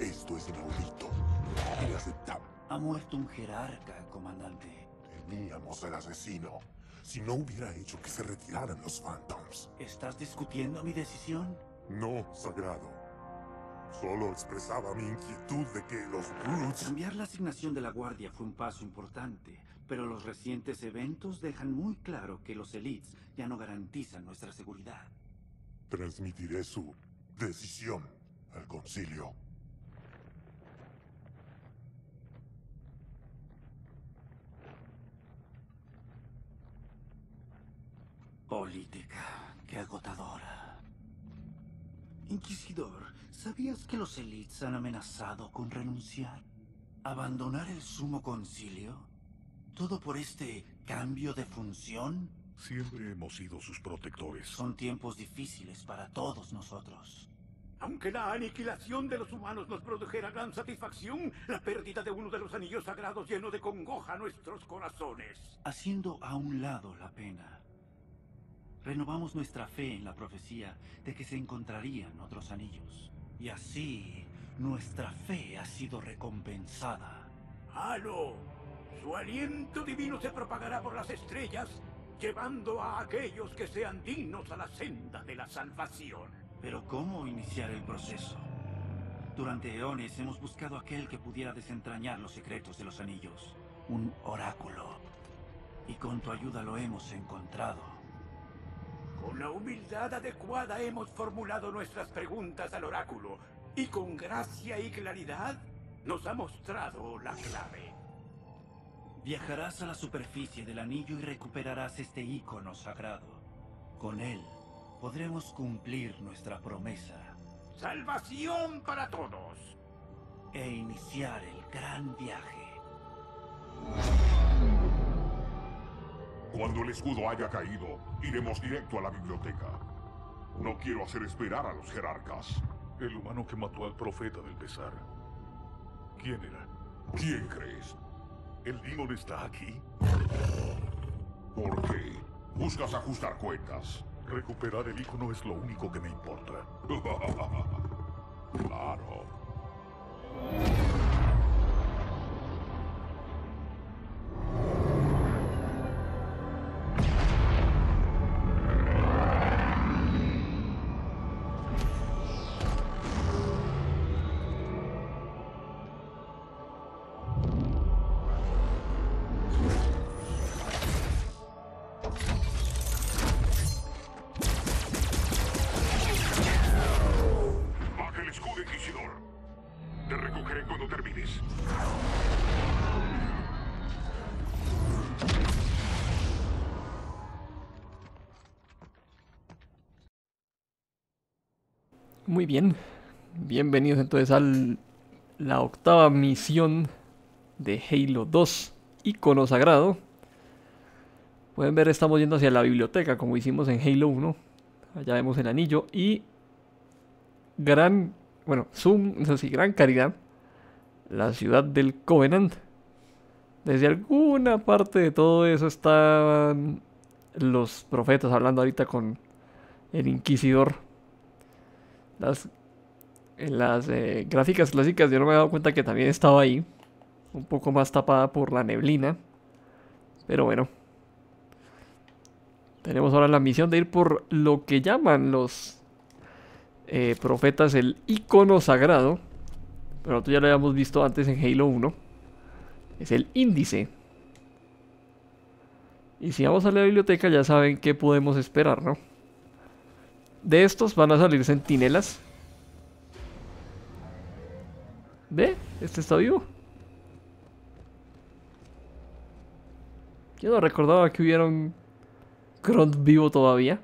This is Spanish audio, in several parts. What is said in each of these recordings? Esto es inaudito, inaceptable. Ha muerto un jerarca, comandante. Teníamos al asesino. Si no hubiera hecho que se retiraran los Phantoms. ¿Estás discutiendo mi decisión? No, Sagrado. Solo expresaba mi inquietud de que los Brutes... Cambiar la asignación de la guardia fue un paso importante, pero los recientes eventos dejan muy claro que los Elites ya no garantizan nuestra seguridad. Transmitiré su decisión al Concilio. Política, qué agotadora. Inquisidor, ¿sabías que los Elites han amenazado con renunciar? ¿Abandonar el Sumo Concilio? ¿Todo por este cambio de función? Siempre hemos sido sus protectores. Son tiempos difíciles para todos nosotros. Aunque la aniquilación de los humanos nos produjera gran satisfacción, la pérdida de uno de los anillos sagrados llenó de congoja nuestros corazones. Haciendo a un lado la pena... renovamos nuestra fe en la profecía de que se encontrarían otros anillos. Y así, nuestra fe ha sido recompensada. ¡Halo! Su aliento divino se propagará por las estrellas, llevando a aquellos que sean dignos a la senda de la salvación. Pero ¿cómo iniciar el proceso? Durante eones hemos buscado aquel que pudiera desentrañar los secretos de los anillos. Un oráculo. Y con tu ayuda lo hemos encontrado. Con la humildad adecuada hemos formulado nuestras preguntas al oráculo, y con gracia y claridad nos ha mostrado la clave. Viajarás a la superficie del anillo y recuperarás este ícono sagrado. Con él podremos cumplir nuestra promesa. ¡Salvación para todos! E iniciar el gran viaje. Cuando el escudo haya caído, iremos directo a la biblioteca. No quiero hacer esperar a los jerarcas. El humano que mató al profeta del pesar. ¿Quién era? ¿Quién crees? ¿El Ícono está aquí? ¿Por qué? Buscas ajustar cuentas. Recuperar el Ícono es lo único que me importa. Claro. Muy bien, bienvenidos entonces a la octava misión de Halo 2, Ícono Sagrado. Pueden ver, estamos yendo hacia la biblioteca como hicimos en Halo 1. Allá vemos el anillo y gran caridad, la ciudad del Covenant. Desde alguna parte de todo eso están los profetas hablando ahorita con el Inquisidor. En las gráficas clásicas yo no me he dado cuenta que también estaba ahí. Un poco más tapada por la neblina. Pero bueno. Tenemos ahora la misión de ir por lo que llaman los profetas el ícono sagrado. Pero nosotros ya lo habíamos visto antes en Halo 1. Es el índice. Y si vamos a la biblioteca ya saben qué podemos esperar, ¿no? De estos van a salir centinelas. ¿Ve? Este está vivo. Yo no recordaba que hubiera un Grunt vivo todavía.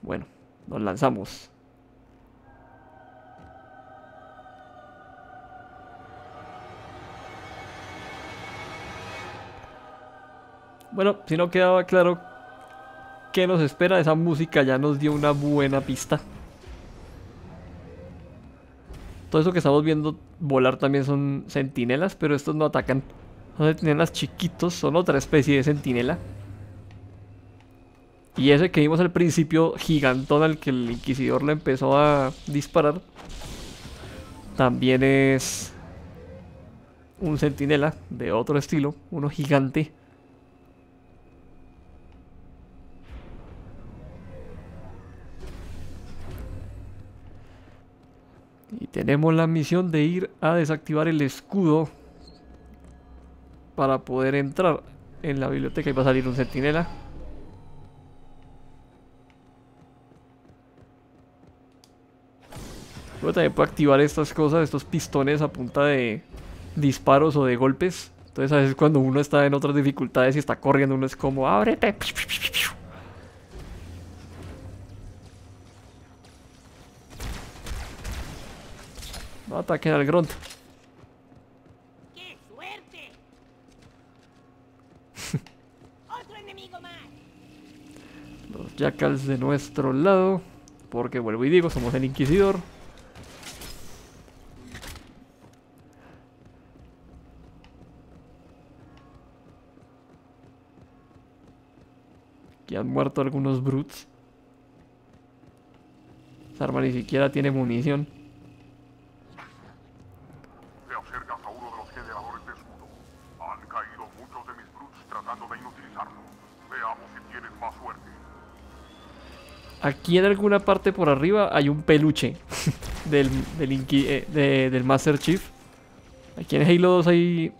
Bueno, nos lanzamos. Bueno, si no quedaba claro... ¿qué nos espera? Esa música ya nos dio una buena pista. Todo eso que estamos viendo volar también son centinelas, pero estos no atacan. Son centinelas chiquitos, son otra especie de centinela. Y ese que vimos al principio, gigantón, al que el Inquisidor le empezó a disparar, También es un centinela de otro estilo, uno gigante. Y tenemos la misión de ir a desactivar el escudo para poder entrar en la biblioteca. Y va a salir un centinela. Luego también puedo activar estas cosas, estos pistones a punta de disparos o de golpes. Entonces a veces cuando uno está en otras dificultades y está corriendo, uno es como ¡ábrete! No ataquen al grunt. ¡Qué suerte! Otro enemigo más. Los jackals de nuestro lado, porque vuelvo y digo, somos el inquisidor. Aquí han muerto algunos brutes. Esa arma ni siquiera tiene munición. Aquí en alguna parte por arriba hay un peluche del Master Chief. Aquí en Halo 2 hay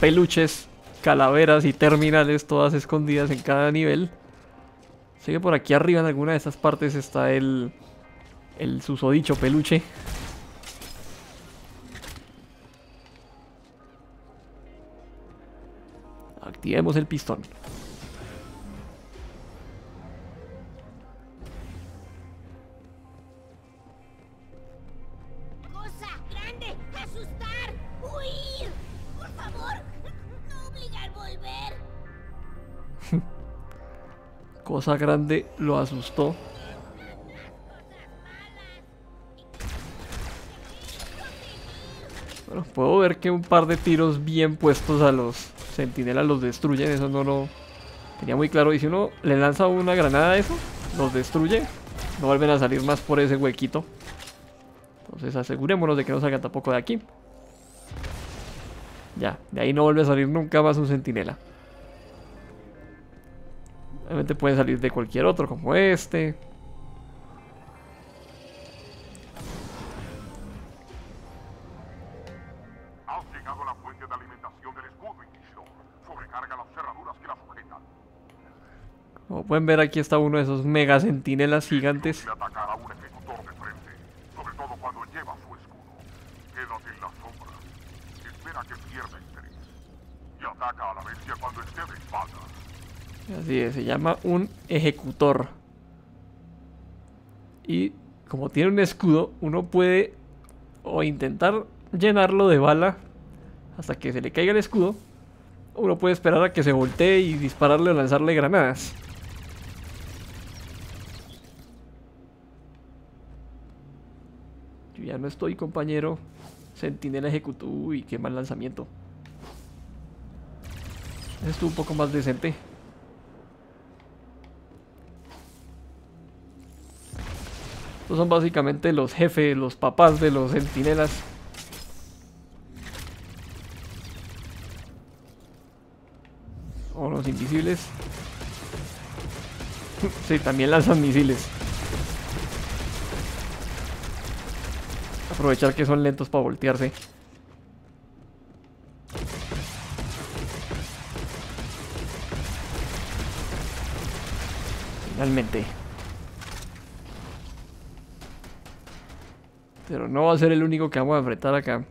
peluches, calaveras y terminales todas escondidas en cada nivel. Así que por aquí arriba en alguna de estas partes está el susodicho peluche. Activemos el pistón. Cosa grande lo asustó. Bueno, puedo ver que un par de tiros bien puestos a los centinelas los destruyen. Eso no lo tenía muy claro. Y si uno le lanza una granada a eso, los destruye. No vuelven a salir más por ese huequito. Entonces asegurémonos de que no salgan tampoco de aquí. Ya, de ahí no vuelve a salir nunca más un centinela. Obviamente pueden salir de cualquier otro, como este. Has llegado a la fuente de alimentación del escudo, Inquisidor. Sobrecarga las cerraduras que la sujetan. Como pueden ver, aquí está uno de esos mega centinelas gigantes. Atacar a un ejecutor de frente, sobre todo cuando lleva su escudo. Quédate en la sombra. Espera que pierda interés. Y ataca a la bestia cuando esté de espaldas. Así es, se llama un ejecutor. Y como tiene un escudo, uno puede o intentar llenarlo de bala hasta que se le caiga el escudo, o uno puede esperar a que se voltee y dispararle o lanzarle granadas. Yo ya no estoy, compañero. Centinela ejecutó. Uy, qué mal lanzamiento. Eso estuvo un poco más decente. Estos son básicamente los jefes, los papás de los centinelas. O los invisibles. Sí, también lanzan misiles. Aprovechar que son lentos para voltearse. Finalmente. Pero no va a ser el único que vamos a enfrentar acá.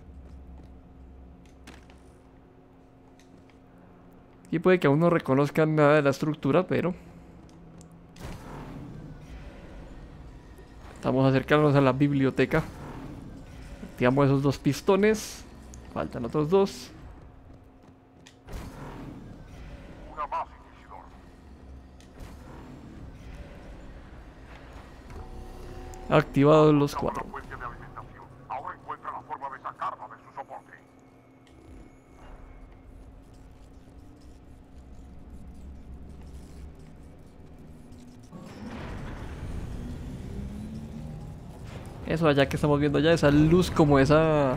Aquí puede que aún no reconozcan nada de la estructura, pero estamos acercándonos a la biblioteca. Activamos esos dos pistones. Faltan otros dos. Activados los cuatro. Eso allá que estamos viendo allá, esa luz como esa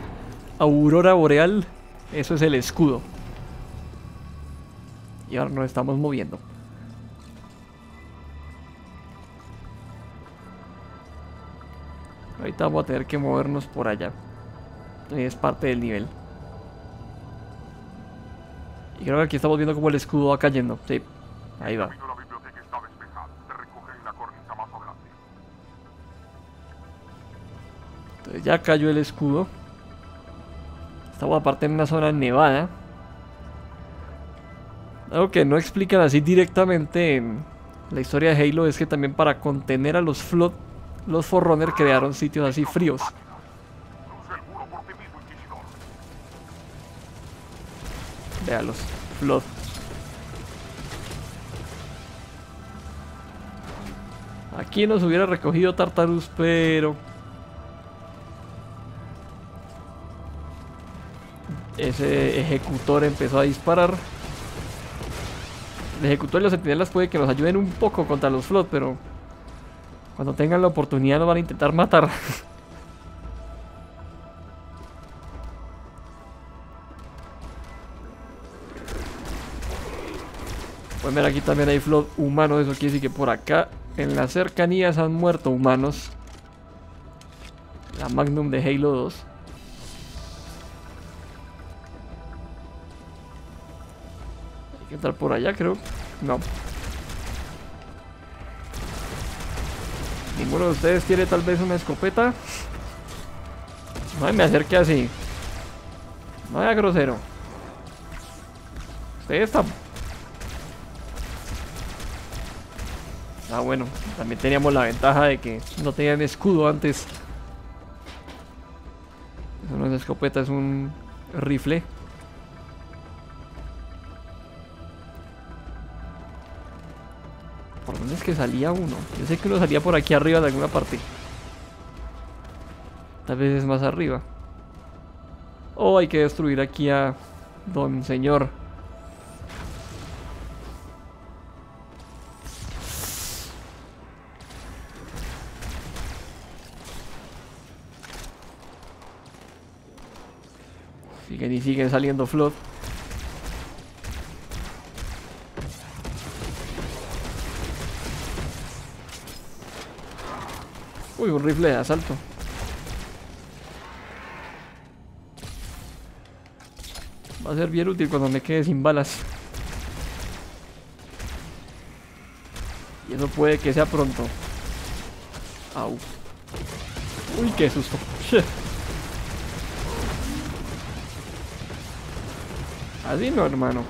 aurora boreal, eso es el escudo. Y ahora nos estamos moviendo. Ahorita vamos a tener que movernos por allá. Es parte del nivel. Y creo que aquí estamos viendo como el escudo va cayendo. Sí, ahí va. Entonces ya cayó el escudo. Estamos aparte en una zona nevada. Algo que no explican así directamente en la historia de Halo es que también para contener a los Flood, los Forerunner crearon sitios así fríos. Vea los Flood. Aquí nos hubiera recogido Tartarus, pero ese ejecutor empezó a disparar. El ejecutor y los sentinelas puede que nos ayuden un poco contra los Flood, pero cuando tengan la oportunidad nos van a intentar matar. Pueden ver aquí también hay Flood humanos, eso quiere decir que por acá en las cercanías han muerto humanos. La Magnum de Halo 2. Hay que entrar por allá, creo. No. Ninguno de ustedes tiene tal vez una escopeta. No me acerque así. No sea grosero. Ustedes están. Ah, bueno, también teníamos la ventaja de que no tenían escudo antes. Eso no es escopeta, es un rifle. ¿Por dónde es que salía uno? Yo sé que uno salía por aquí arriba de alguna parte. Tal vez es más arriba. Oh, hay que destruir aquí a Don Señor. Siguen y siguen saliendo Flood. Uy, un rifle de asalto. Va a ser bien útil cuando me quede sin balas. Y eso puede que sea pronto. Au. Uy, qué susto. Así no, hermano.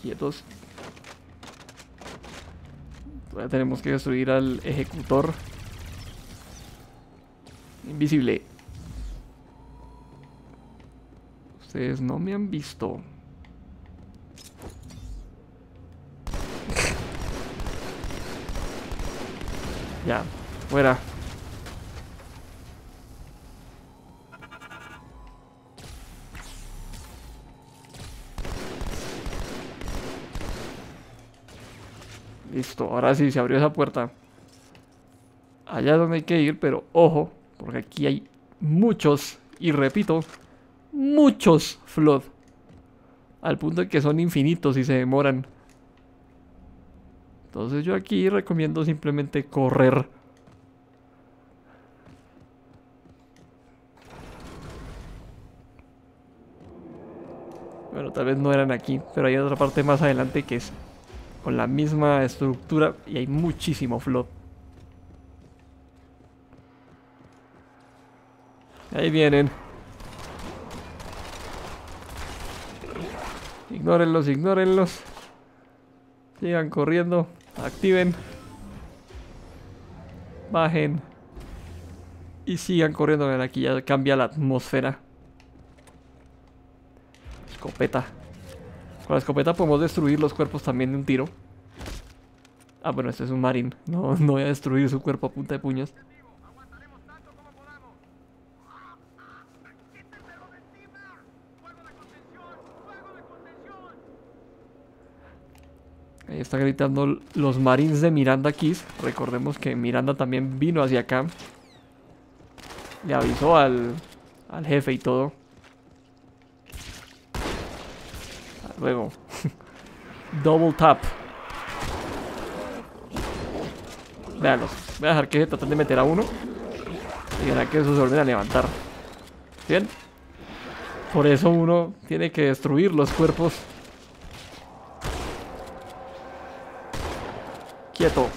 Quietos. Todavía tenemos que destruir al ejecutor. Invisible. Ustedes no me han visto. Ya, fuera. Listo, ahora sí, se abrió esa puerta. Allá es donde hay que ir, pero ojo, porque aquí hay muchos, y repito, muchos Flood. Al punto de que son infinitos y se demoran. Entonces yo aquí recomiendo simplemente correr. Bueno, tal vez no eran aquí, pero hay otra parte más adelante que es con la misma estructura y hay muchísimo Flood. Ahí vienen. Ignórenlos, ignórenlos. Sigan corriendo. Activen. Bajen. Y sigan corriendo. Ven, aquí ya cambia la atmósfera. Escopeta. Con la escopeta podemos destruir los cuerpos también de un tiro. Ah, bueno, este es un marín. No voy a destruir su cuerpo a punta de puños. Ahí está gritando los Marines de Miranda Keys. Recordemos que Miranda también vino hacia acá. Le avisó al jefe y todo. Luego. Double tap. Veanlos. Voy a dejar que se traten de meter a uno. Y ahora que eso se vuelven a levantar. ¿Bien? Por eso uno tiene que destruir los cuerpos. Quieto.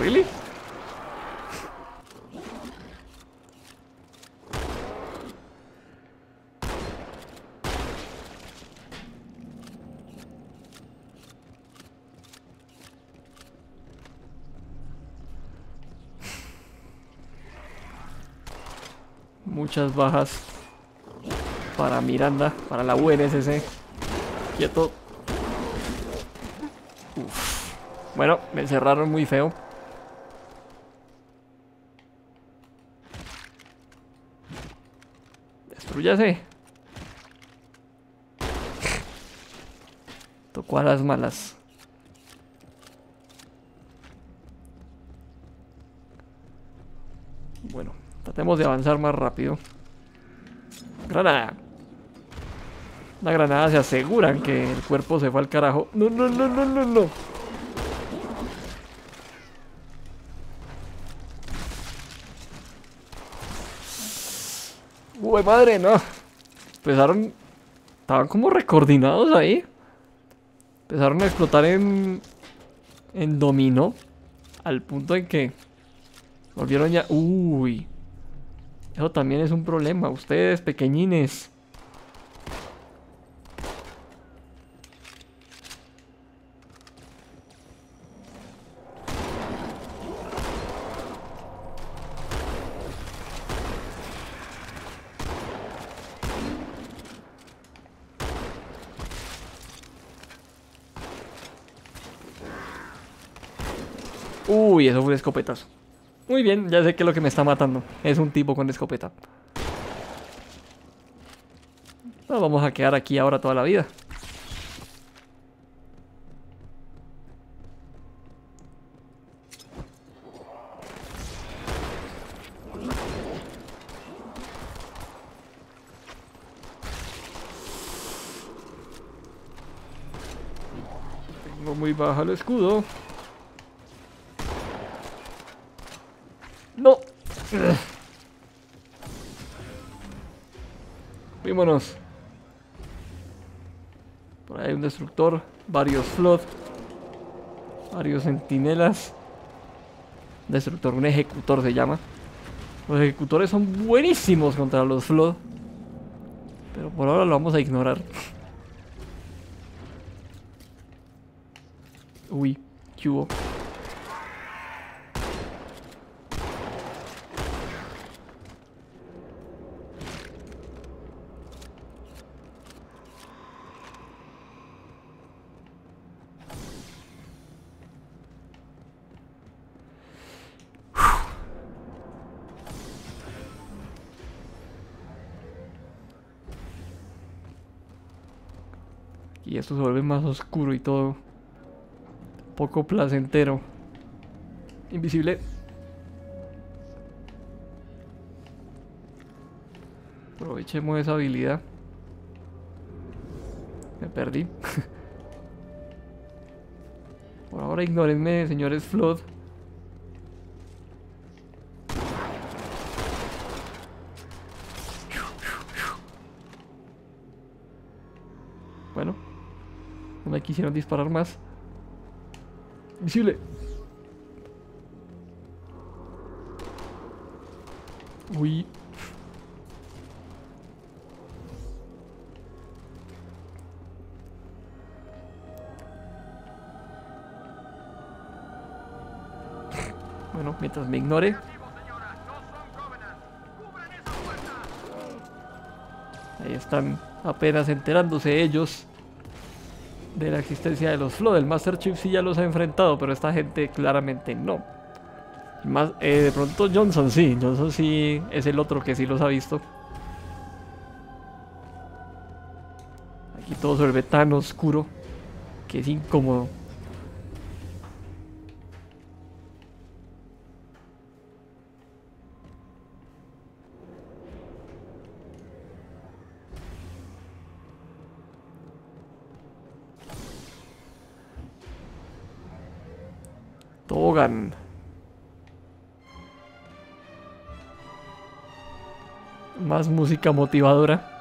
¿Really? Muchas bajas para Miranda, para la UNSC. Quieto. Uf. Bueno, me encerraron muy feo. Destrúyase. Tocó a las malas. Bueno, tratemos de avanzar más rápido. Granada. La granada se aseguran que el cuerpo se fue al carajo. No, no, no, no, no, no. Uy, madre, no. Empezaron... Estaban como recoordinados ahí. Empezaron a explotar en dominó. Al punto en que... Volvieron ya... Uy. Eso también es un problema. Ustedes, pequeñines... Uy, eso fue un escopetazo. Muy bien, ya sé que lo que me está matando es un tipo con escopeta. Nos vamos a quedar aquí ahora toda la vida. Tengo muy bajo el escudo. No. Vímonos. Por ahí hay un destructor. Varios Flood. Varios sentinelas. Destructor, un ejecutor se llama. Los ejecutores son buenísimos contra los Flood. Pero por ahora lo vamos a ignorar. Uy, ¿qué hubo? Y esto se vuelve más oscuro y todo. Poco placentero. Invisible. Aprovechemos esa habilidad. Me perdí. Por ahora ignórenme, señores Flood. Bueno. No me quisieron disparar más. Invisible. Uy. Bueno, mientras me ignore. Ahí están apenas enterándose ellos de la existencia de los Flood. El Master Chief sí ya los ha enfrentado, pero esta gente claramente no. Más, de pronto Johnson sí. Johnson sí es el otro que sí los ha visto. y todo se vuelve tan oscuro que es incómodo. Tobogán. Más música motivadora.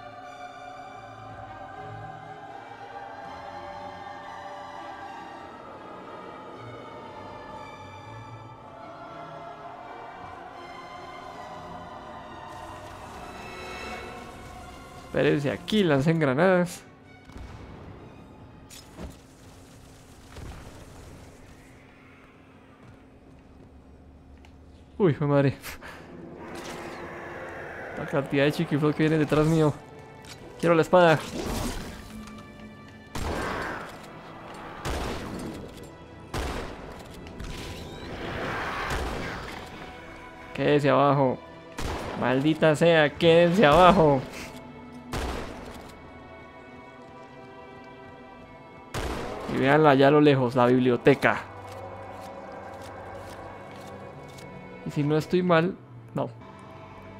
Espérense aquí, lancen granadas. Uy, fue madre. La cantidad de chiquiflot que viene detrás mío. Quiero la espada. Quédense abajo. Maldita sea, quédense abajo. Y veanla allá a lo lejos, la biblioteca. Y si no estoy mal... No.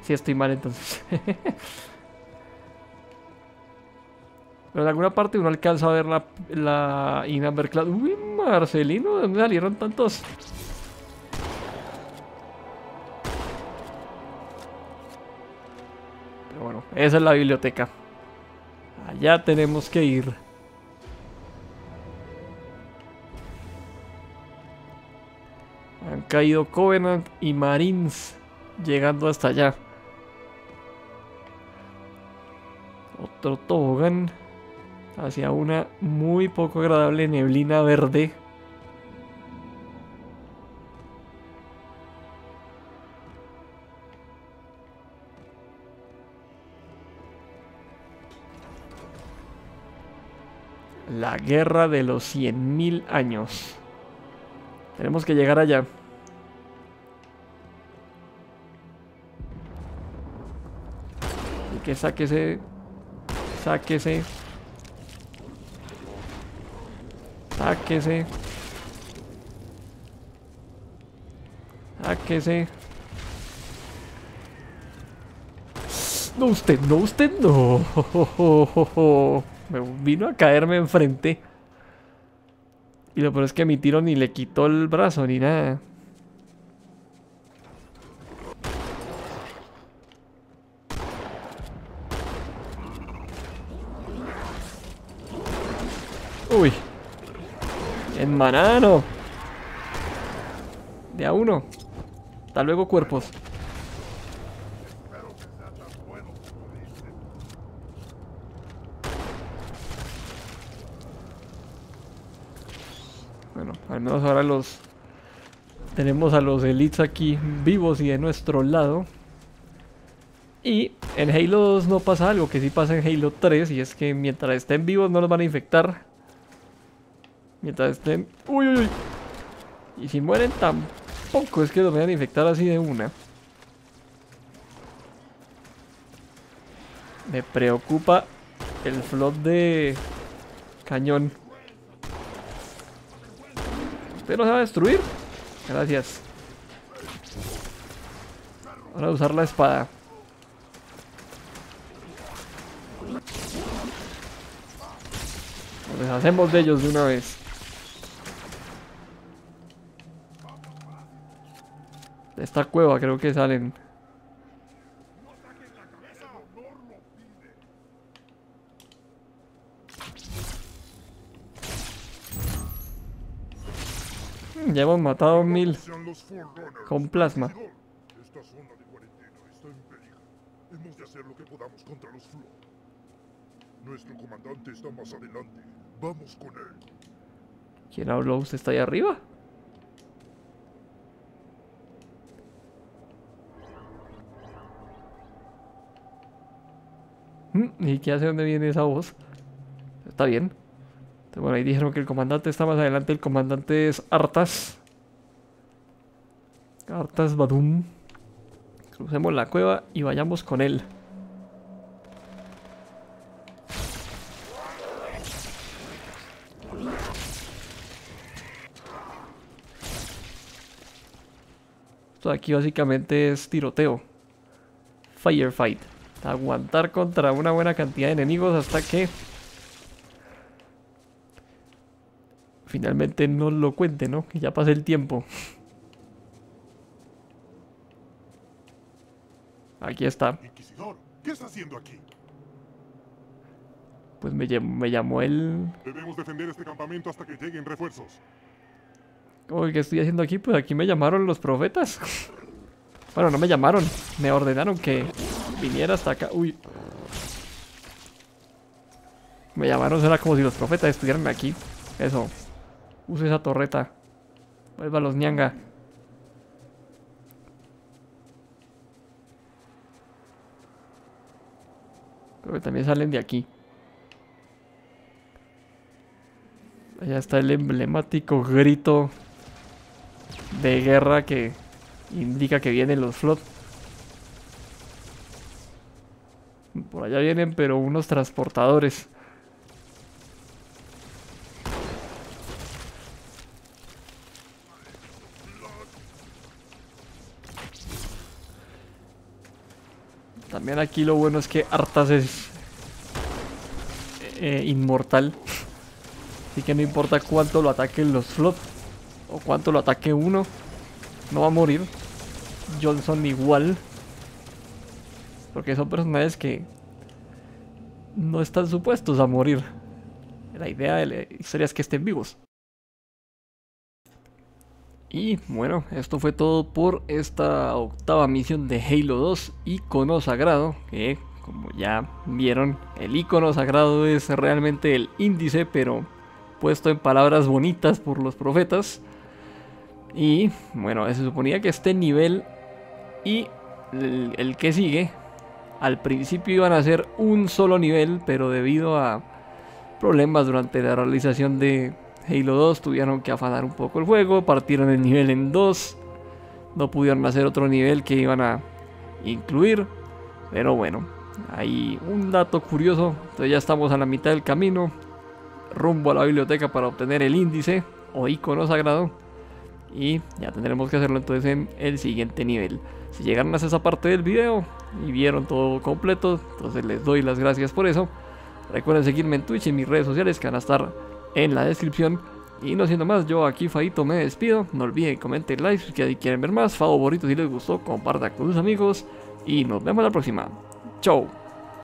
Si estoy mal, entonces. Pero en alguna parte uno alcanza a ver la In Amber Clad. Uy, Marcelino, ¿de dónde salieron tantos? Pero bueno, esa es la biblioteca. Allá tenemos que ir. Han caído Covenant y Marines llegando hasta allá. Otro tobogán hacia una muy poco agradable neblina verde. La guerra de los 100.000 años. Tenemos que llegar allá. Así que sáquese. Sáquese. Sáquese. Sáquese. No, usted no, usted no. Me vino a caerme enfrente. Y lo peor es que mi tiro ni le quitó el brazo ni nada. Uy. En manano. De a uno. Hasta luego, cuerpos. Bueno, al menos ahora los tenemos a los elites aquí vivos y de nuestro lado. Y en Halo 2 no pasa algo que sí pasa en Halo 3, y es que mientras estén vivos no los van a infectar. Mientras estén... ¡Uy, uy, uy! Y si mueren tampoco es que los vayan a infectar así de una. Me preocupa el flood de cañón. ¿Usted no se va a destruir? Gracias. Ahora usar la espada. Nos deshacemos de ellos de una vez. De esta cueva creo que salen. Ya hemos matado 1000 con plasma. Esta zona de cuarentena está en peligro. Hemos de hacer lo que podamos contra los Flood. Nuestro comandante está más adelante. Vamos con él. ¿Quién habló? ¿Usted está ahí arriba? ¿Y qué hace? ¿Dónde viene esa voz? Está bien. Bueno, ahí dijeron que el comandante está más adelante. El comandante es Artas. Artas Badum. Crucemos la cueva y vayamos con él. Esto de aquí básicamente es tiroteo. Firefight. Aguantar contra una buena cantidad de enemigos hasta que finalmente nos lo cuente, ¿no? Que ya pase el tiempo. Aquí está. Inquisidor, ¿qué está haciendo aquí? Pues me llamó él. Debemos defender este campamento hasta que lleguen refuerzos. Oye, ¿qué estoy haciendo aquí? Pues aquí me llamaron los profetas. Bueno, no me llamaron. Me ordenaron que viniera hasta acá. Uy. Me llamaron, será como si los profetas estuvieran aquí. Eso. Usa esa torreta. Vuelva a los ñanga. Creo que también salen de aquí. Allá está el emblemático grito de guerra que indica que vienen los Flood. Por allá vienen, pero unos transportadores. También aquí lo bueno es que Artas es inmortal. Así que no importa cuánto lo ataquen los Flood o cuánto lo ataque uno, no va a morir. Johnson igual. Porque son personajes que no están supuestos a morir. La idea de la historia es que estén vivos. Y bueno, esto fue todo por esta octava misión de Halo 2, Ícono Sagrado, que como ya vieron, el Ícono Sagrado es realmente el índice, pero puesto en palabras bonitas por los profetas. Y bueno, se suponía que este nivel y el que sigue, al principio iban a ser un solo nivel, pero debido a problemas durante la realización de Halo 2 tuvieron que afanar un poco el juego, partieron el nivel en dos, no pudieron hacer otro nivel que iban a incluir, pero bueno, hay un dato curioso. Entonces ya estamos a la mitad del camino, rumbo a la biblioteca para obtener el índice o icono sagrado, y ya tendremos que hacerlo entonces en el siguiente nivel. Si llegaron hasta esa parte del video y vieron todo completo, entonces les doy las gracias por eso. Recuerden seguirme en Twitch y en mis redes sociales que van a estar en la descripción. Y no siendo más, yo aquí Faito me despido. No olviden comenten, like si quieren ver más, favorito si les gustó, compartan con sus amigos y nos vemos la próxima. Chau.